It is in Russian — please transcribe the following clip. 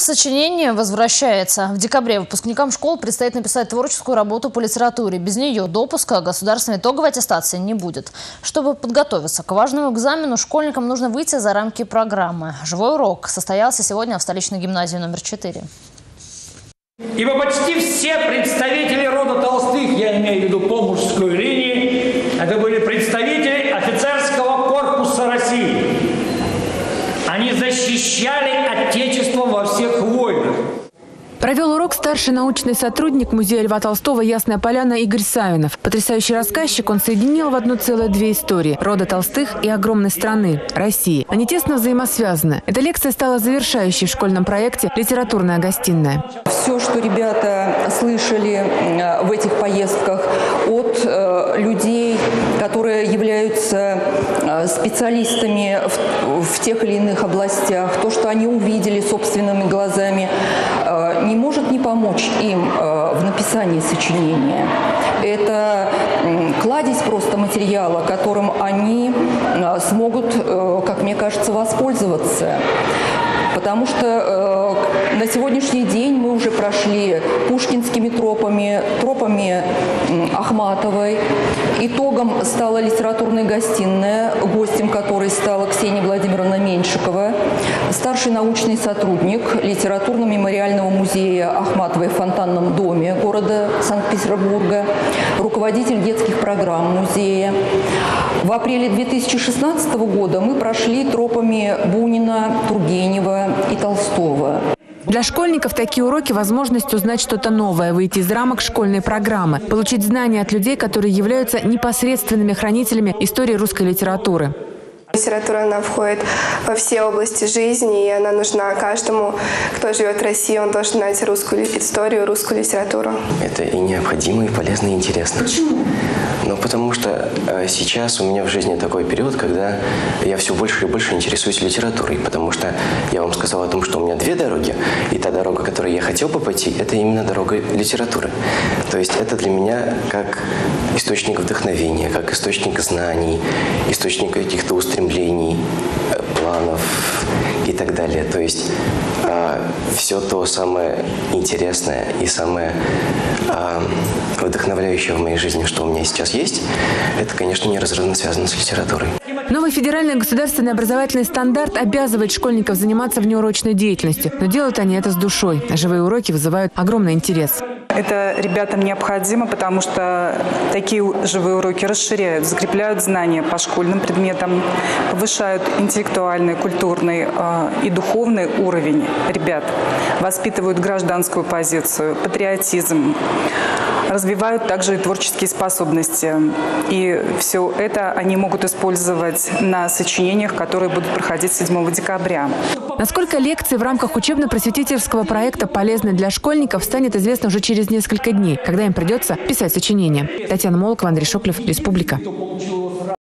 Сочинение возвращается. В декабре выпускникам школ предстоит написать творческую работу по литературе. Без нее допуска государственной итоговой аттестации не будет. Чтобы подготовиться к важному экзамену, школьникам нужно выйти за рамки программы. Живой урок состоялся сегодня в столичной гимназии номер 4. Ибо почти все представители рода Толстых, я имею в виду по мужской линии, это были представители офицерского корпуса России. Они защищали Отечество во всех войнах. Провел урок старший научный сотрудник музея Льва Толстого «Ясная Поляна» Игорь Савинов. Потрясающий рассказчик, он соединил в одно целое две истории – рода Толстых и огромной страны – России. Они тесно взаимосвязаны. Эта лекция стала завершающей в школьном проекте «Литературная гостиная». Все, что ребята слышали в этих поездках от людей, которые являются специалистами в тех или иных областях, то, что они увидели собственными глазами, не может не помочь им в написании сочинения. Это кладезь просто материала, которым они смогут, как мне кажется, воспользоваться. Потому что на сегодняшний день мы уже прошли пушкинскими тропами, тропами Ахматовой. Итогом стала литературная гостиная, гостем которой стала Ксения Владимировна Меньшикова, старший научный сотрудник Литературно-мемориального музея Ахматовой в Фонтанном доме города Санкт-Петербурга, руководитель детских программ музея. В апреле 2016 года мы прошли тропами Бунина, Тургенева и Толстого. Для школьников такие уроки – возможность узнать что-то новое, выйти из рамок школьной программы, получить знания от людей, которые являются непосредственными хранителями истории русской литературы. Литература, она входит во все области жизни, и она нужна каждому, кто живет в России. Он должен знать русскую историю, русскую литературу. Это и необходимо, и полезно, и интересно. Почему? Ну, потому что сейчас у меня в жизни такой период, когда я все больше и больше интересуюсь литературой, потому что я вам сказал о том, что у меня две дороги, и та дорога, которой я хотел бы пойти, это именно дорога литературы. То есть это для меня как источник вдохновения, как источник знаний, источник каких-то устремлений, планов и так далее. То есть все то самое интересное и самое вдохновляющее в моей жизни, что у меня сейчас есть, это, конечно, неразрывно связано с литературой. Новый федеральный государственный образовательный стандарт обязывает школьников заниматься внеурочной деятельностью. Но делают они это с душой. Живые уроки вызывают огромный интерес. Это ребятам необходимо, потому что такие живые уроки расширяют, закрепляют знания по школьным предметам, повышают интеллектуальный, культурный и духовный уровень ребят, воспитывают гражданскую позицию, патриотизм, развивают также и творческие способности. И все это они могут использовать на сочинениях, которые будут проходить 7 декабря. Насколько лекции в рамках учебно-просветительского проекта полезны для школьников, станет известно уже через несколько дней, когда им придется писать сочинения. Татьяна Молокова, Андрей Шоплев, «Республика».